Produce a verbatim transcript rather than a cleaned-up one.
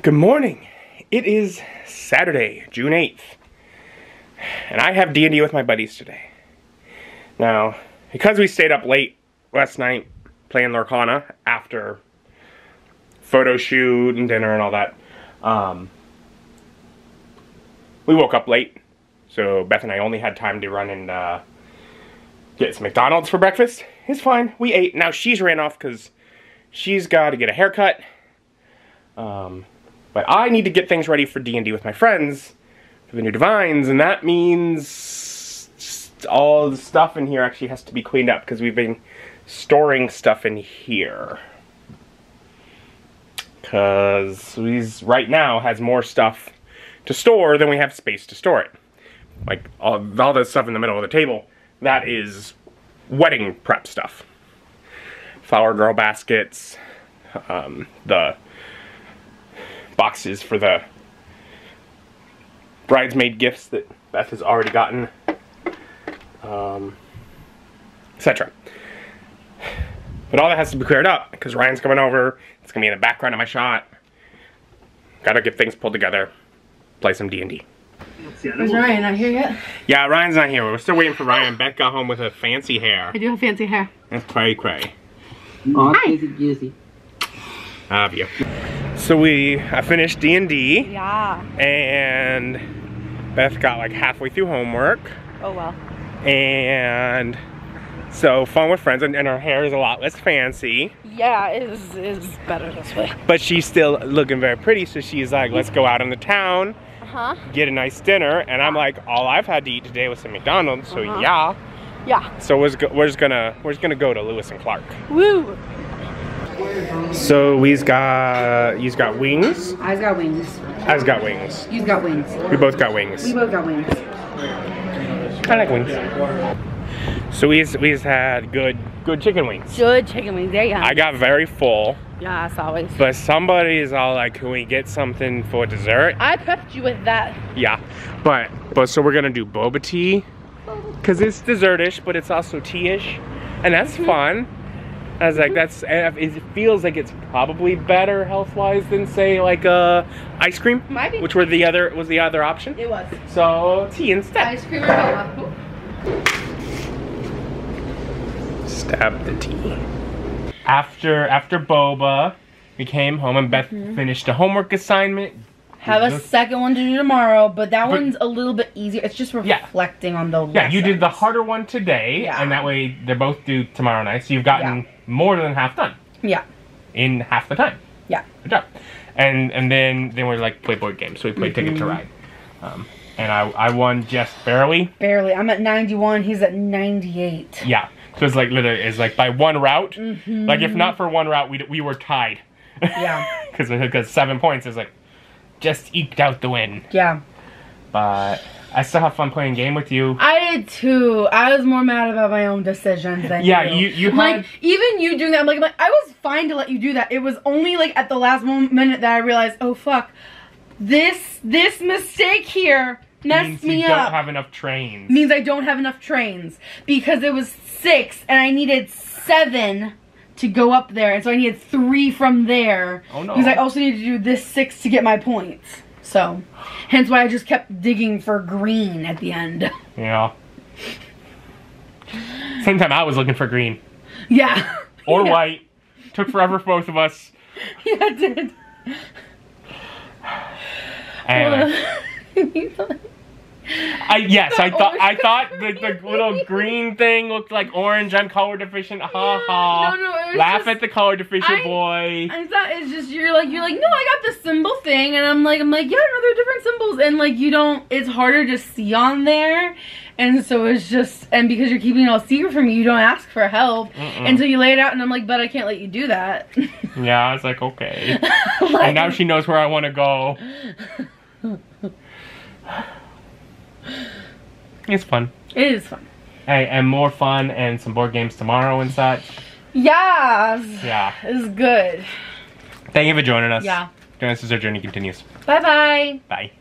Good morning. It is Saturday, June eighth, and I have D and D with my buddies today. Now, because we stayed up late last night playing Lorcana after photo shoot and dinner and all that, um, we woke up late, so Beth and I only had time to run and uh, get some McDonald's for breakfast. It's fine. We ate. Now she's ran off because she's got to get a haircut. Um... But I need to get things ready for D and D with my friends, for the new divines, and that means all the stuff in here actually has to be cleaned up because we've been storing stuff in here. Because these right now has more stuff to store than we have space to store it. Like all, all the stuff in the middle of the table, that is wedding prep stuff. Flower girl baskets, um, the boxes for the bridesmaid gifts that Beth has already gotten, um, et cetera. But all that has to be cleared up because Ryan's coming over. It's gonna be in the background of my shot. Gotta get things pulled together. Play some D and D. Is Ryan not here yet? Yeah, Ryan's not here. We're still waiting for Ryan. Beth got home with her fancy hair. I do have fancy hair. That's cray cray. Oh, crazy. I love you. So we, I finished D and D. Yeah. And Beth got like halfway through homework. Oh well. And so fun with friends, and, and her hair is a lot less fancy. Yeah, it is, it is better this way. But she's still looking very pretty, so she's like, let's go out in the town, uh-huh. get a nice dinner, and I'm like, all I've had to eat today was some McDonald's, so uh-huh. yeah. Yeah. So we're, we're just gonna, we're just gonna go to Lewis and Clark. Woo! So we's got, you's got wings. I's got wings. I's got wings. You's got wings. We both got wings. We both got wings. I like wings. So we's we's had good good chicken wings. Good chicken wings. There you go. I got very full. Yeah, as always. But somebody is all like, "Can we get something for dessert?" I prepped you with that. Yeah, but but so we're gonna do boba tea, cause it's dessertish, but it's also tea-ish, and that's mm-hmm. fun. I was like, that's, it feels like it's probably better health-wise than say like uh, ice cream, which were the other, was the other option. It was. So tea instead. Ice cream or cola. Stab the tea. After after boba, we came home and Beth mm-hmm. finished a homework assignment. Have a second one to do tomorrow, but that but, one's a little bit easier. It's just reflecting yeah. on the lesson. Yeah, you did the harder one today, yeah. and that way they're both due tomorrow night, so you've gotten yeah. more than half done. Yeah. In half the time. Yeah. Good job. And and then, then we like play board games, so we played mm-hmm. Ticket to Ride. Um, and I, I won just barely. Barely. I'm at ninety-one, he's at ninety-eight. Yeah, so it's like literally, it's like by one route. Mm-hmm. Like if not for one route, we we were tied. Yeah. Because seven points is like, just eked out the win. Yeah. But I still have fun playing game with you. I did too. I was more mad about my own decisions than yeah, you. Yeah, you, you like, had... even you doing that, I'm like, I'm like, I was fine to let you do that. It was only like at the last moment minute that I realized, oh fuck, this, this mistake here messed me up. Means you don't have enough trains. Means I don't have enough trains. Because it was six and I needed seven to go up there, and so I needed three from there. Oh no. Because I also needed to do this six to get my points. So, hence why I just kept digging for green at the end. Yeah. Same time I was looking for green. Yeah. Or yeah. white. Took forever for both of us. Yeah, it did. Anyway. I, yes, I thought I thought the, the little green thing looked like orange. I'm color deficient. Ha yeah, ha. No, no, it was laugh just, at the color deficient I, boy. I thought it's just you're like you're like no, I got the symbol thing, and I'm like I'm like yeah, no, there are different symbols, and like you don't. It's harder to see on there, and so it's just and because you're keeping it all secret from me, you don't ask for help Mm-mm. until you lay it out, and I'm like, but I can't let you do that. Yeah, I was like okay, like, and now she knows where I want to go. It's fun. It is fun. Hey, and more fun and some board games tomorrow and such. Yeah. Yeah. It's good. Thank you for joining us. Yeah. Join us as our journey continues. Bye-bye. Bye. -bye. Bye.